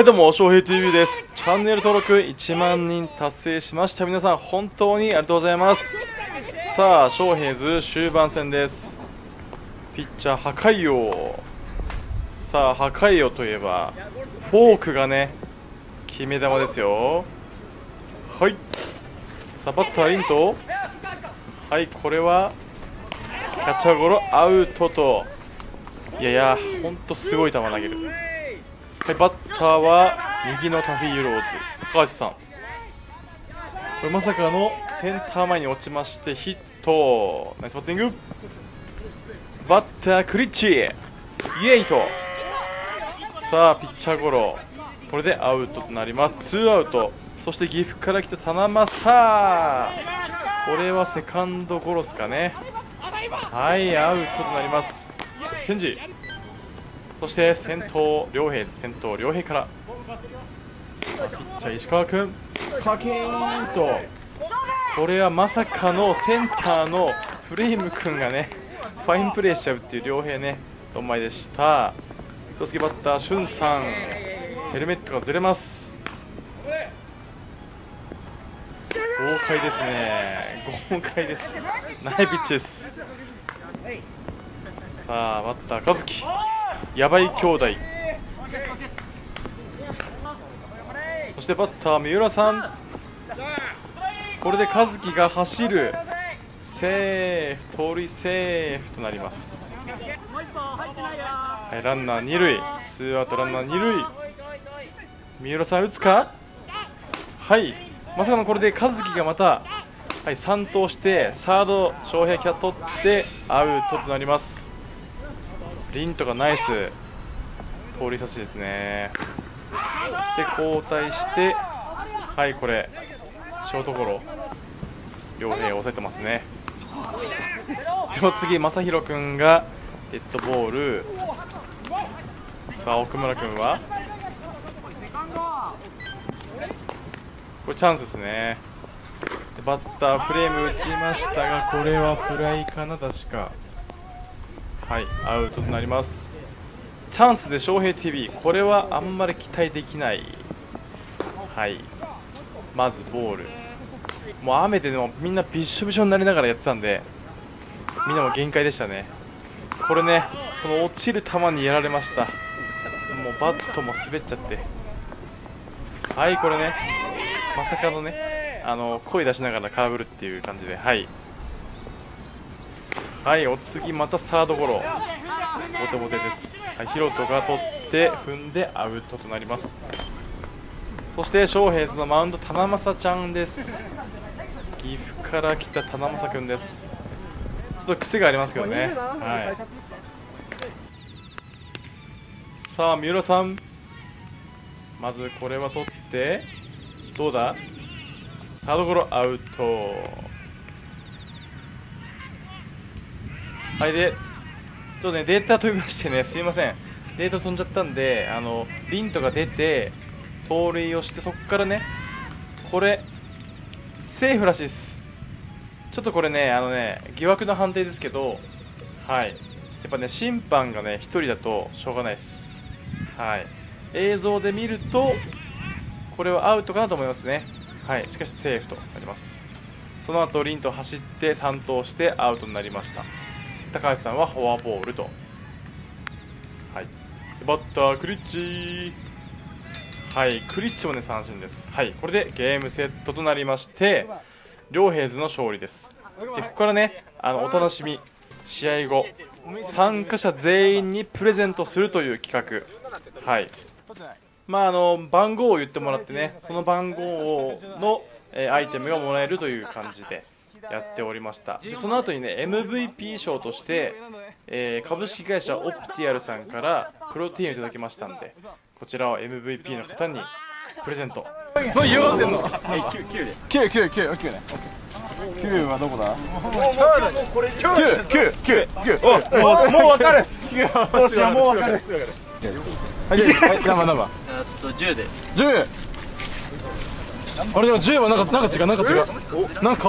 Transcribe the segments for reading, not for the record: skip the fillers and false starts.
はいどうも、翔平 TV です。チャンネル登録1万人達成しました。皆さん、本当にありがとうございます。さあ、翔平ズ終盤戦です。ピッチャー、破壊王。さあ、破壊王といえば、フォークがね、決め球ですよ。はい。さあ、バッター、リント。はい、これは、キャッチャーゴロ、アウトと。いやいや、ほんとすごい球投げる。はい、バッターは右のタフィーユローズ、高橋さん。これまさかのセンター前に落ちましてヒット。ナイスバッティング。バッタークリッチ、イエイと。さあピッチャーゴロ、これでアウトとなります。2アウト。そして岐阜から来た田中さあ、これはセカンドゴロですかね。はい、アウトとなります。ケンジ、そして先頭良平、先頭良平からさあピッチャー石川君、カキーンと。これはまさかのセンターのフレーム君がねファインプレーしちゃうっていう良平ね、ドンマイでした。そしてバッター俊さん、ヘルメットがずれます。豪快ですね、豪快です。ナイピッチです。さあバッター和樹、やばい兄弟。そしてバッター三浦さん、これで和樹が走る。セーフ、盗塁セーフとなります。はい、ランナー二塁、ツーアウトランナー二塁。三浦さん打つか。はい、まさかのこれで和樹がまた、はい、3投してサード翔平キャット取ってアウトとなります。リントがナイス通り差しですね。そして交代して、はい、これショートゴロ、両平抑えてますね。でも次正宏君がデッドボール。さあ奥村君はこれチャンスですね。でバッターフレーム打ちましたが、これはフライかな確か。はい、アウトとなります。チャンスで翔平 TV、 これはあんまり期待できない。はい、まずボール、もう雨でもみんなびっしょびしょになりながらやってたんで、みんなも限界でしたね。これね、この落ちる球にやられました。もうバットも滑っちゃって。はい、これねまさかのね、声出しながら空振るっていう感じで。はいはい、お次またサードゴロ、ボテボテです。はい、ヒロトが取って踏んでアウトとなります。そして翔平ズのマウンド、棚正ちゃんです。岐阜から来た棚正くんです。ちょっと癖がありますけどね。はい、さあ三浦さん、まずこれは取って、どうだ、サードゴロ、アウト。はい、でちょっとねデータ飛びましてね、すいません、データ飛んじゃったんで、リントが出て盗塁をして、そこからねこれセーフらしいです。ちょっとこれね疑惑の判定ですけど、はい、やっぱね審判がね1人だとしょうがないです。はい、映像で見るとこれはアウトかなと思いますね。はい、しかしセーフとなります。その後リント走って3投してアウトになりました。高橋さんはフォアボールと。はい、バッタークリッチ、はい、クリッチもね三振です。はい、これでゲームセットとなりまして、両ヘイズの勝利です。でここからねお楽しみ、試合後参加者全員にプレゼントするという企画。はい、まあ番号を言ってもらってね、その番号のアイテムがもらえるという感じでやっておりました。でその後にね MVP 賞として、株式会社オプティアルさんからプロテインをいただきましたんで、こちらを MVP の方にプレゼント。もう言わせんの。9ね。9はどこだ。9もう分かる。もう分かる。10で。10。あれでも10はなんか違う、なんか変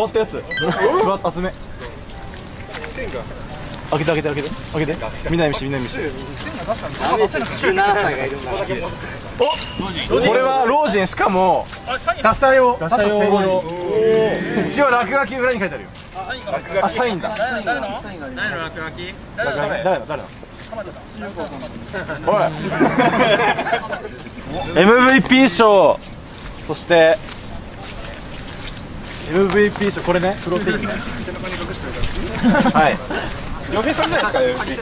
わったやつ。集め開けてみんなに見しておっ、これは老人しかも打者用、打者用の一応落書き裏に書いてあるよ。あ、サインだ。誰の落書き？誰だおいMVP 賞、そしてMVP 賞、これね、プロテインね。はい。嫁さんじゃないですか、MVP。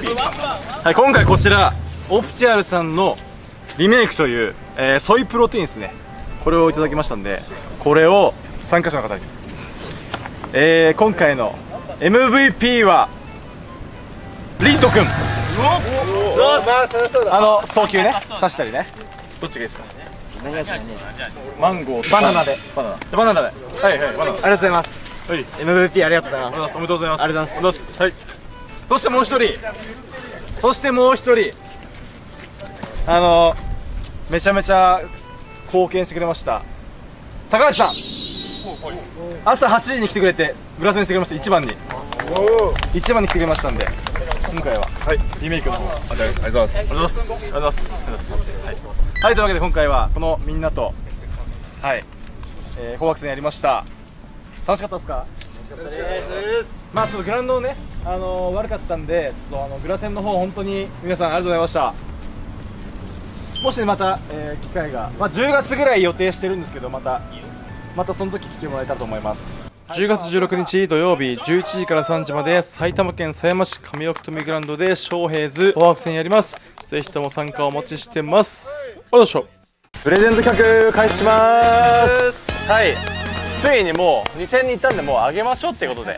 はい、今回こちら、オプチュアルさんのリメイクという、ソイプロテインですね。これをいただきましたんで、これを参加者の方に。今回の MVP は、リント君。早球ね、刺したりね。どっちがいいですか？マンゴー、バナナで、バナナで、はいはい、ありがとうございます。MVP ありがとうございます。おめでとうございます。ありがとうございます。はい。そしてもう一人、めちゃめちゃ貢献してくれました高橋さん。朝8時に来てくれて、グラスにしてくれました。1番に来てくれましたんで、今回はリメイクの方、ありがとうございます。ありがとうございます。ありがとうございます。はい、というわけで今回はこのみんなと紅白戦やりました。楽しかったですか？楽しかったです。まあちょっとグラウンドね、悪かったんで、ちょっとグラ戦の方本当に皆さんありがとうございました。もしね、また、機会が、まあ、10月ぐらい予定してるんですけど、またその時来てもらえたらと思います。10月16日土曜日11時から3時まで、埼玉県狭山市上奥富グラウンドで翔平図紅白戦やります。ぜひとも参加お待ちしてます。おいしょ、プレゼント企画開始しまーす。はい、ついにもう2戦に行ったんで、もうあげましょうってことで、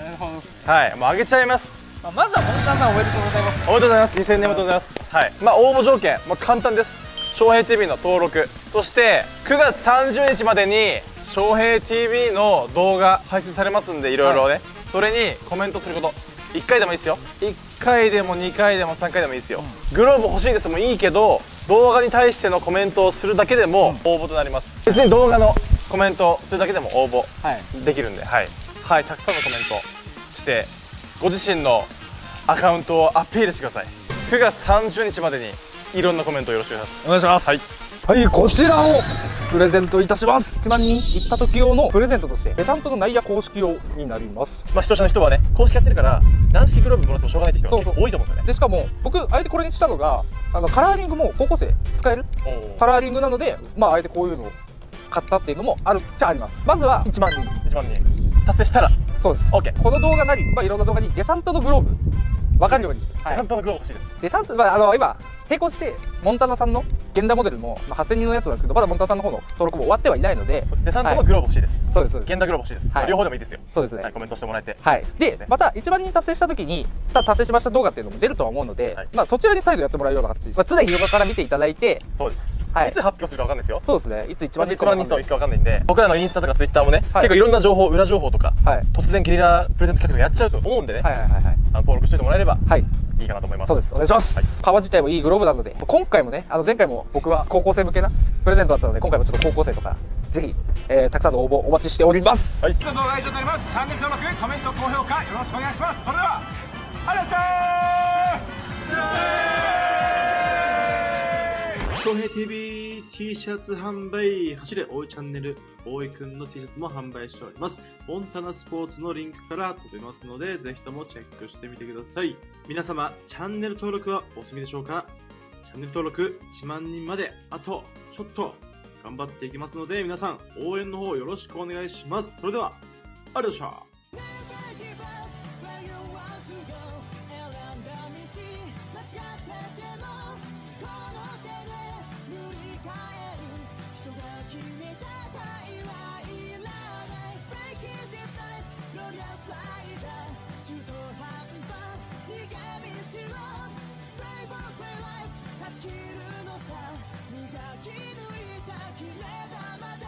はい、もうあげちゃいます。まずは本田さん、おめでとうございます。おめでとうございます。2戦でおめでとうございます。はい、まあ応募条件、まあ、簡単です。翔平 TV の登録、そして9月30日までに翔平 TV の動画配信されますんで、いろいろね、はい、それにコメントすること、1回でもいいですよ、1回でも2回でも3回でもいいですよ、うん、グローブ欲しいですもいいけど、動画に対してのコメントをするだけでも応募となります、うん、別に動画のコメントをするだけでも応募できるんで、はい、はい、たくさんのコメントして、ご自身のアカウントをアピールしてください。9月30日までにいろんなコメントをよろしくお願いします。お願いします、はい、はい、こちらをプレゼントいたします。1万人行った時用のプレゼントとして、ペタントの内野公式用になります。まあ視聴者の人はね、公式やってるから軟式グローブもらってもしょうがないって人が結構多いと思うんですよね。でしかも僕あえてこれにしたのが、カラーリングも高校生使えるカラーリングなので、まああえてこういうのを買ったっていうのもあるっちゃあります。まずは1万人達成したら、そうです。 OK、 この動画なり、まあいろんな動画にデサントのグローブ分かるように、デサントのグローブ欲しいです。デサント、まあ今並行してモンタナさんの現代モデルも、まあ、8000人のやつなんですけど、まだモンタナさんの方の登録も終わってはいないので、デサントのグローブ欲しいです。そうです、現代グローブ欲しいです。両方でもいいですよ。そうですね、コメントしてもらえて、はい。でまた1万人達成した時に、達成しました動画っていうのも出るとは思うので、まあそちらに再度やってもらうような形です。常日頃から見ていただいて、そうです、いつ発表するかわかんないですよ。そうですね、いつ1万人とかわかんないんで、僕らのインスタとかツイッターもね、結構いろんな情報、裏情報とか、突然ゲリラプレゼント企画やっちゃうと思うんでね、登録しておいてもらえればいいかなと思います。そうです、お願いします。革自体もいいグローブなので、今回もね、前回も僕は高校生向けなプレゼントだったので、今回もちょっと高校生とかぜひ、たくさんの応募お待ちしております。はい、動画は以上となります。チャンネル登録、コメント、高評価よろしくお願いします。それではありがとうございました。翔平 TV T シャツ販売、走れ大井チャンネル大井くんの T シャツも販売しております。モンタナスポーツのリンクから飛べますので、ぜひともチェックしてみてください。皆様、チャンネル登録はお済みでしょうか？チャンネル登録1万人まであとちょっと頑張っていきますので、皆さん応援の方よろしくお願いします。それではありがとうございました。切るのさ、磨き抜いた切れたまで